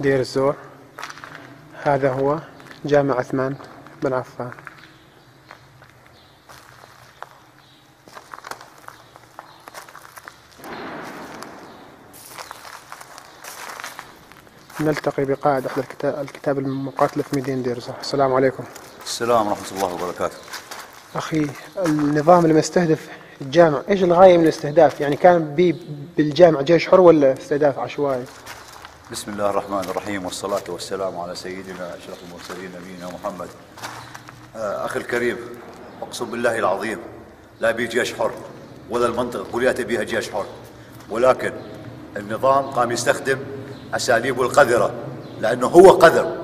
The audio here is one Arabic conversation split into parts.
دير الزور. هذا هو جامع عثمان بن عفان. نلتقي بقائد أحد الكتاب المقاتلة في مدينة دير الزور. السلام عليكم. السلام ورحمة الله وبركاته. أخي، النظام اللي مستهدف الجامع، إيش الغاية من الاستهداف؟ يعني كان بالجامع جيش حر ولا استهداف عشوائي؟ بسم الله الرحمن الرحيم، والصلاة والسلام على سيدنا أشرف المرسلين نبينا محمد. أخي الكريم، أقسم بالله العظيم لا بي جيش حر ولا المنطقة كلها بيها جيش حر، ولكن النظام قام يستخدم أساليبه القذرة، لأنه هو قذر.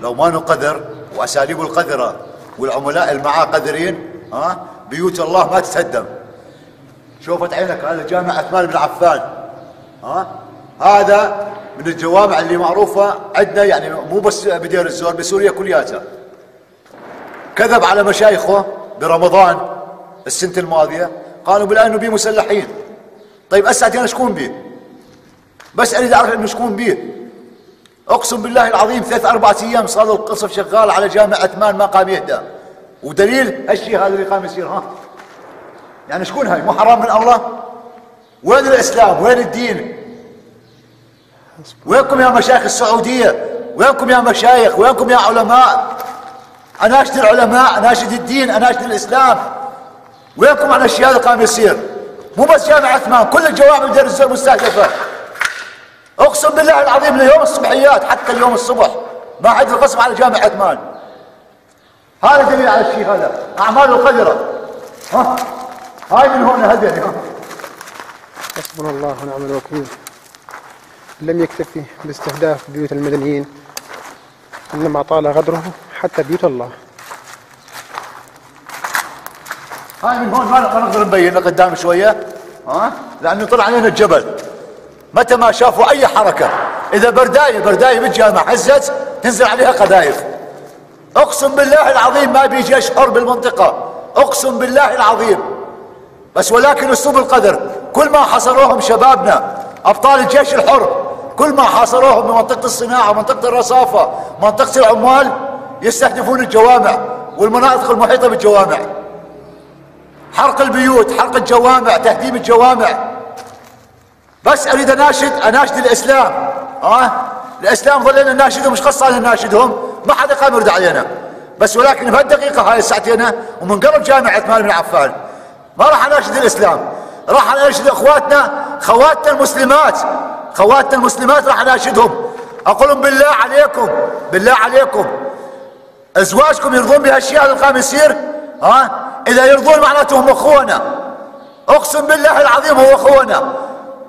لو ما نقذر وأساليبه القذرة والعملاء اللي معاه قذرين، بيوت الله ما تتهدم. شوفت عينك هذا جامع عثمان بن عفان، هذا من الجوامع اللي معروفة عندنا، يعني مو بس بدير الزور، بسوريا كلياتها. كذب على مشايخه برمضان السنة الماضية، قالوا بلا انه بيه مسلحين. طيب اسعد انا شكون بيه؟ بس اريد اعرف انه شكون بيه. اقسم بالله العظيم 3 4 ايام صار القصف شغال على جامع عثمان، ما قام يهدى. ودليل هالشيء هذا اللي قام يصير، يعني شكون هاي؟ مو حرام من الله؟ وين الاسلام؟ وين الدين؟ وينكم يا مشايخ السعودية؟ وينكم يا مشايخ؟ وينكم يا علماء؟ اناشد العلماء، اناشد الدين، اناشد الاسلام. وينكم على الشيء هذا قام يصير؟ مو بس جامع عثمان، كل الجوامع بدير الزور مستهدفة. اقسم بالله العظيم ليوم الصبحيات حتى اليوم الصبح ما عاد القسم على جامع عثمان. هذا دليل على الشيء هذا، اعماله قذرة. هاي من هون هدري. حسبنا الله ونعم الوكيل. لم يكتفي باستهداف بيوت المدنيين، انما طال غدره حتى بيوت الله. هاي من هون ما نقدر نبين قدام شويه، لانه طلع علينا الجبل. متى ما شافوا اي حركه، اذا بردايه بالجامع هزت تنزل عليها قذائف. اقسم بالله العظيم ما بيجي اشعر بالمنطقه، اقسم بالله العظيم. بس ولكن اسلوب القدر، كل ما حصروهم شبابنا ابطال الجيش الحر، كل ما حاصروهم بمنطقة الصناعة، منطقة الرصافة، منطقة العمال، يستهدفون الجوامع والمناطق المحيطة بالجوامع. حرق البيوت، حرق الجوامع، تهديم الجوامع. بس أريد أناشد الإسلام. الإسلام ظلينا نناشدهم، مش خاصة علينا نناشدهم، ما حدا قام يرد علينا. بس ولكن بهالدقيقة هاي الساعتين ومن قرب جامع عثمان بن عفان، ما راح أناشد الإسلام، راح أناشد إخواتنا، خواتنا المسلمات. خواتنا المسلمات راح اناشدهم، اقول لهم بالله عليكم، بالله عليكم، ازواجكم يرضون بهالشيء هذا اللي قام يصير؟ اذا يرضون معناته هم اخونا. اقسم بالله العظيم هو اخونا.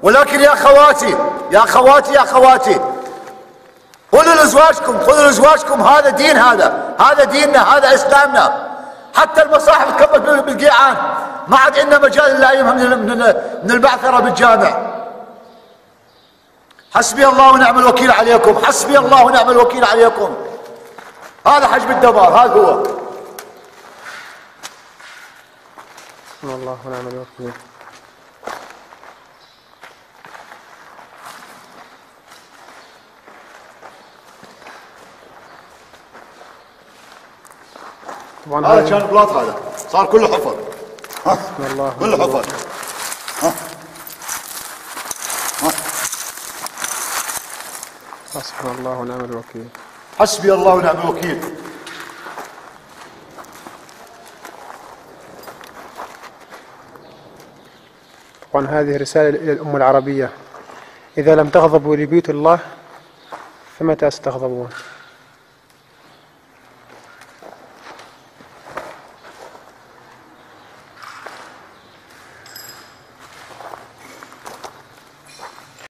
ولكن يا خواتي، يا خواتي، يا خواتي، قولوا لازواجكم، قولوا لازواجكم هذا دين، هذا ديننا، هذا اسلامنا. حتى المصاحف تكبت بالقيعان، ما عاد عندنا مجال الا ايامها من البعثره بالجامع. حسبي الله ونعم الوكيل عليكم، حسبي الله ونعم الوكيل عليكم. هذا حجم الدمار، هذا هو. حسبنا الله ونعم الوكيل. طبعا هذا كان بلاط، هذا صار كله حفر. حسبنا الله، كله حفر. حسبنا الله ونعم الوكيل، حسبي الله ونعم الوكيل. طبعا هذه رسالة إلى الأمة العربية: إذا لم تغضبوا لبيوت الله فمتى ستغضبون؟